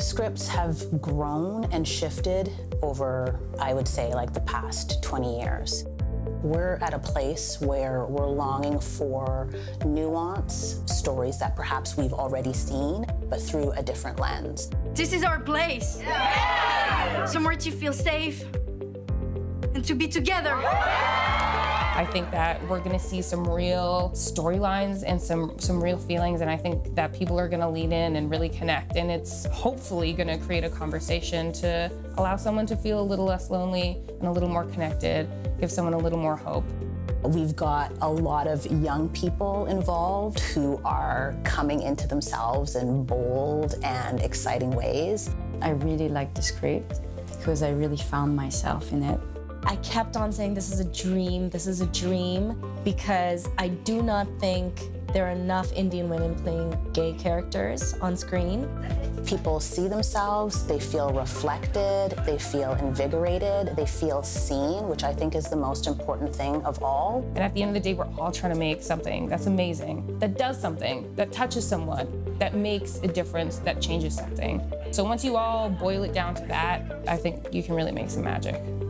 Scripts have grown and shifted over, I would say, like the past 20 years. We're at a place where we're longing for nuance, stories that perhaps we've already seen, but through a different lens. This is our place. Yeah. Somewhere to feel safe and to be together. Yeah. I think that we're gonna see some real storylines and some real feelings, and I think that people are gonna lean in and really connect, and it's hopefully gonna create a conversation to allow someone to feel a little less lonely and a little more connected. Give someone a little more hope. We've got a lot of young people involved who are coming into themselves in bold and exciting ways. I really liked the script because I really found myself in it. I kept on saying this is a dream, because I do not think there are enough Indian women playing gay characters on screen. People see themselves, they feel reflected, they feel invigorated, they feel seen, which I think is the most important thing of all. And at the end of the day, we're all trying to make something that's amazing, that does something, that touches someone, that makes a difference, that changes something. So once you all boil it down to that, I think you can really make some magic.